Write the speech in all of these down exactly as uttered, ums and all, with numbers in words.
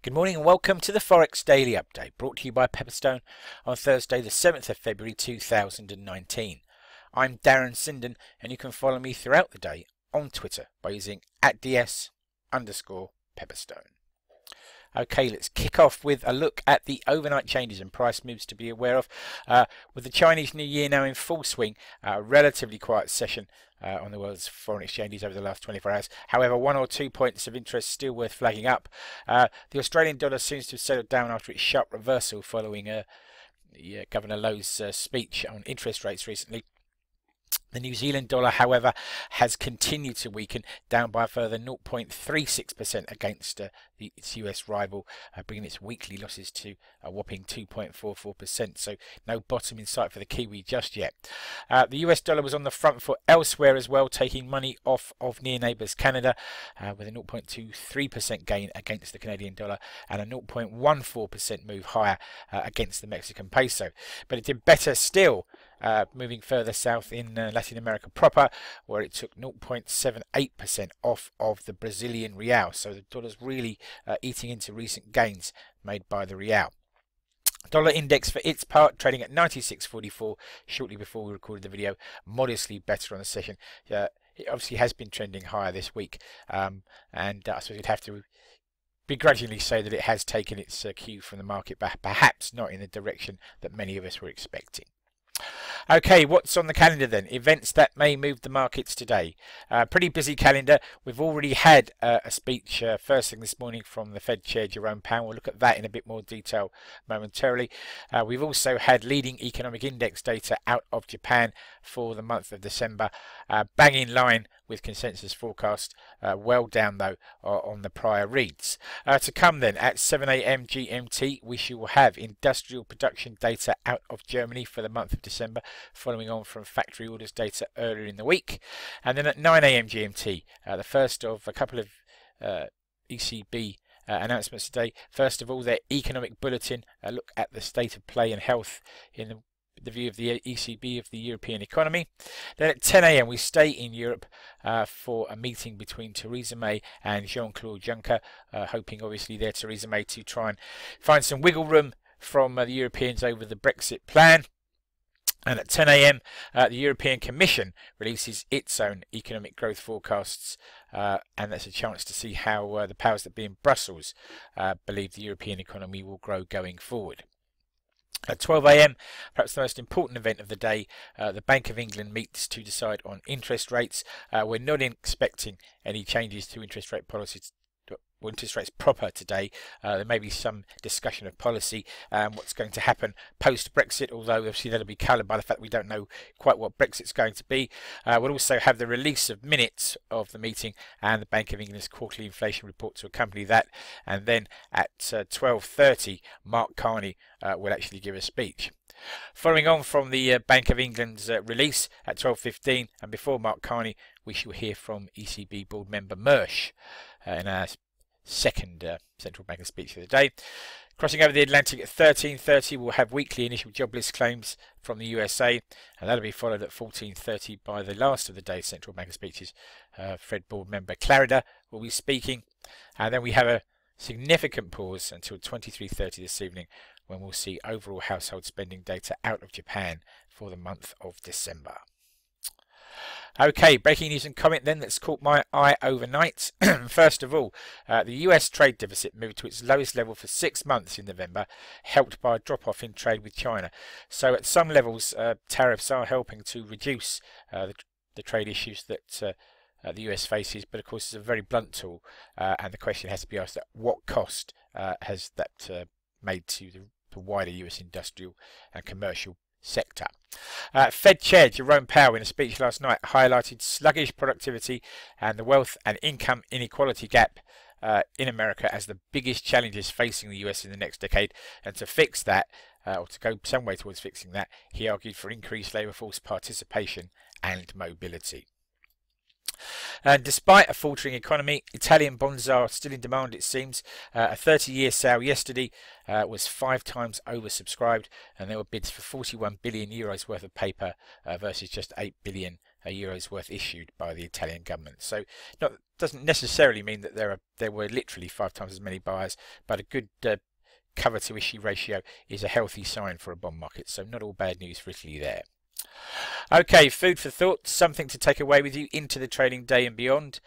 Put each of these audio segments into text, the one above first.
Good morning and welcome to the Forex Daily Update, brought to you by Pepperstone on Thursday the seventh of February two thousand nineteen. I'm Darren Sinden and you can follow me throughout the day on Twitter by using at ds underscore Pepperstone. Okay, let's kick off with a look at the overnight changes and price moves to be aware of. Uh, with the Chinese New Year now in full swing, a relatively quiet session uh, on the world's foreign exchanges over the last twenty-four hours. However, one or two points of interest still worth flagging up. Uh, the Australian dollar seems to have settled down after its sharp reversal following uh, the, uh, Governor Lowe's uh, speech on interest rates recently. The New Zealand dollar, however, has continued to weaken, down by a further zero point three six percent against uh, the, its U S rival, uh, bringing its weekly losses to a whopping two point four four percent. So no bottom in sight for the Kiwi just yet. Uh, the U S dollar was on the front foot elsewhere as well, taking money off of near neighbours Canada uh, with a zero point two three percent gain against the Canadian dollar and a zero point one four percent move higher uh, against the Mexican peso. But it did better still. Uh, moving further south in uh, Latin America proper, where it took zero point seven eight percent off of the Brazilian real. So the dollar's really uh, eating into recent gains made by the real. Dollar index for its part trading at ninety-six forty-four shortly before we recorded the video, modestly better on the session. Uh, it obviously has been trending higher this week, um, and uh, I suppose you'd have to begrudgingly say that it has taken its uh, cue from the market, but perhaps not in the direction that many of us were expecting. Okay, what's on the calendar then? Events that may move the markets today. Uh, pretty busy calendar. We've already had uh, a speech uh, first thing this morning from the Fed Chair Jerome Powell. We'll look at that in a bit more detail momentarily. Uh, we've also had leading economic index data out of Japan for the month of December. Uh, bang in line with consensus forecast, uh, well down though uh, on the prior reads. Uh, to come then at seven A M G M T, we shall have industrial production data out of Germany for the month of December, following on from factory orders data earlier in the week. And then at nine A M G M T, uh, the first of a couple of uh, E C B Uh, announcements today. First of all, their economic bulletin, a look at the state of play and health in the, the view of the E C B of the European economy. Then at ten A M we stay in Europe uh, for a meeting between Theresa May and Jean-Claude Juncker, uh, hoping obviously there Theresa May to try and find some wiggle room from uh, the Europeans over the Brexit plan. And at ten A M uh, the European Commission releases its own economic growth forecasts, uh, and that's a chance to see how uh, the powers that be in Brussels uh, believe the European economy will grow going forward. At twelve A M, perhaps the most important event of the day, uh, the Bank of England meets to decide on interest rates. Uh, we're not expecting any changes to interest rate policies, well, interest rates proper today. Uh, there may be some discussion of policy and um, what's going to happen post-Brexit, although obviously that'll be coloured by the fact we don't know quite what Brexit's going to be. Uh, we'll also have the release of minutes of the meeting and the Bank of England's quarterly inflation report to accompany that. And then at uh, twelve thirty, Mark Carney uh, will actually give a speech. Following on from the uh, Bank of England's uh, release at twelve fifteen and before Mark Carney, we shall hear from E C B board member Mersch uh, in a second uh, central banker speech of the day. Crossing over the Atlantic at thirteen thirty, we'll have weekly initial jobless claims from the U S A, and that'll be followed at fourteen thirty by the last of the day's central banker speeches. Uh, Fed board member Clarida will be speaking, and then we have a significant pause until twenty-three thirty this evening, when we'll see overall household spending data out of Japan for the month of December. Okay, breaking news and comment then that's caught my eye overnight. First of all, uh, the U S trade deficit moved to its lowest level for six months in November, helped by a drop-off in trade with China. So at some levels, uh, tariffs are helping to reduce uh, the, the trade issues that uh, uh, the U S faces, but of course it's a very blunt tool, uh, and the question has to be asked, at what cost uh, has that uh, made to the, the wider U S industrial and commercial sector? Uh, Fed Chair Jerome Powell in a speech last night highlighted sluggish productivity and the wealth and income inequality gap uh, in America as the biggest challenges facing the U S in the next decade, and to fix that, uh, or to go some way towards fixing that, he argued for increased labour force participation and mobility. Uh, despite a faltering economy, Italian bonds are still in demand, it seems. Uh, a thirty-year sale yesterday uh, was five times oversubscribed, and there were bids for forty-one billion euros worth of paper uh, versus just eight billion uh, euros worth issued by the Italian government. So not doesn't necessarily mean that there are there were literally five times as many buyers, but a good uh, cover to issue ratio is a healthy sign for a bond market. So not all bad news for Italy there. Okay, food for thought, something to take away with you into the trading day and beyond.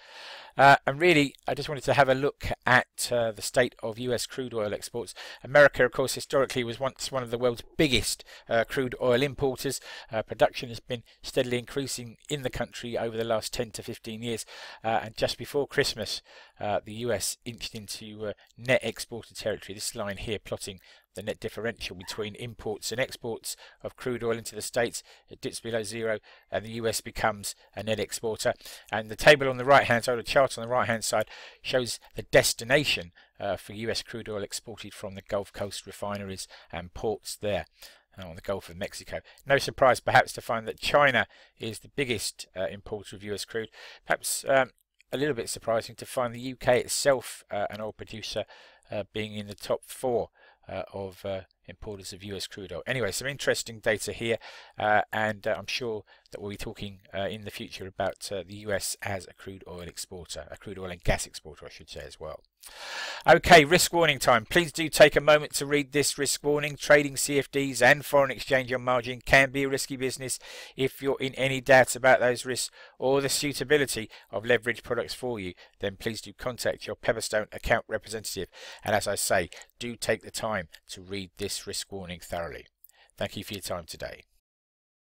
Uh, and really, I just wanted to have a look at uh, the state of U S crude oil exports. America, of course, historically was once one of the world's biggest uh, crude oil importers. Uh, production has been steadily increasing in the country over the last ten to fifteen years. Uh, and just before Christmas, uh, the U S inched into uh, net exporter territory. This line here plotting the net differential between imports and exports of crude oil into the States. It dips below zero and the U S becomes a net exporter. And the table on the right-hand side, the chart on the right-hand side, shows the destination uh, for U S crude oil exported from the Gulf Coast refineries and ports there on the Gulf of Mexico. No surprise perhaps to find that China is the biggest uh, importer of U S crude. Perhaps um, a little bit surprising to find the U K itself, uh, an oil producer, uh, being in the top four Uh, of uh, importers of U S crude oil. Anyway, some interesting data here, uh, and uh, I'm sure that we'll be talking uh, in the future about uh, the U S as a crude oil exporter, a crude oil and gas exporter, I should say, as well. Okay, risk warning time. Please do take a moment to read this risk warning. Trading C F Ds and foreign exchange on margin can be a risky business. If you're in any doubt about those risks or the suitability of leveraged products for you, then please do contact your Pepperstone account representative. And as I say, do take the time to read this risk warning thoroughly. Thank you for your time today.